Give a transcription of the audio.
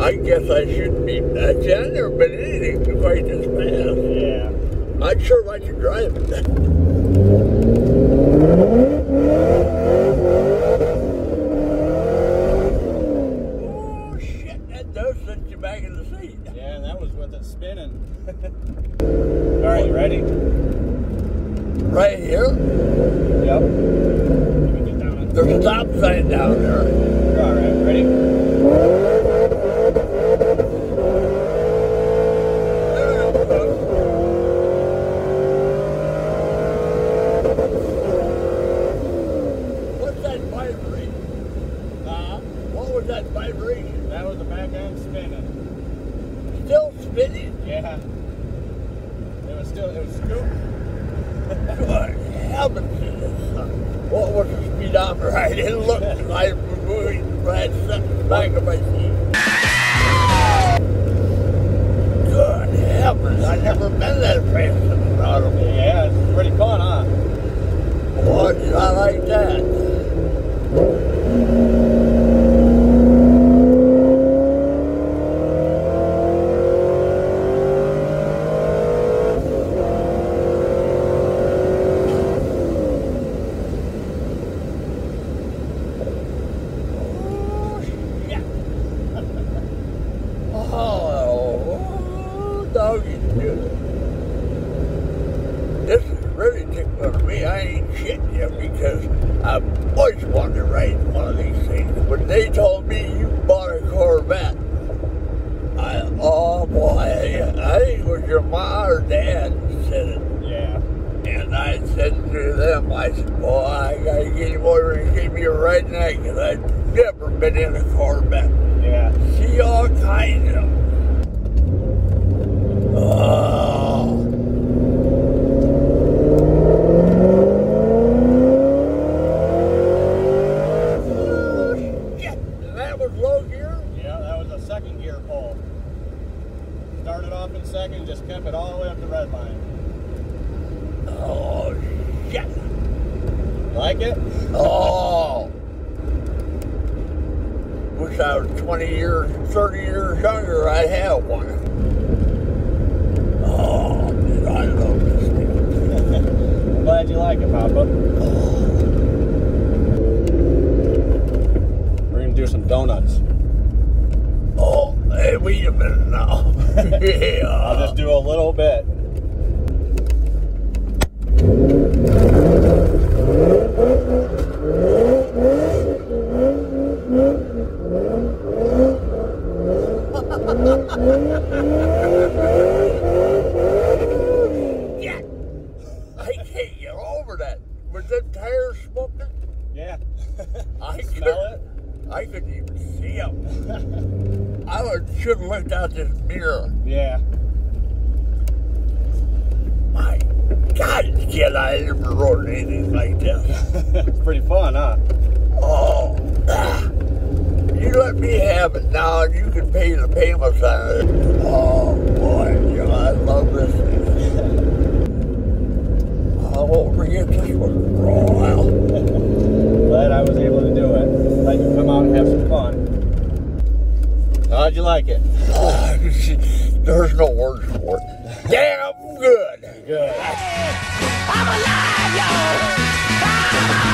I guess I shouldn't be. I've never been anything quite this fast. Yeah. I'd sure like to drive it. Oh, shit, that does set you back in the seat. Yeah, and that was with it spinning. All right, you ready? Right here? Yep. Let me get down. There's a stop sign down there. All right, ready? I didn't look, I was set the back of my seat. Good heavens, I've never been that fast in an automobile. Yeah, it's pretty fun, huh? Boy, did I like that. Damn good. Good. I'm alive, yo.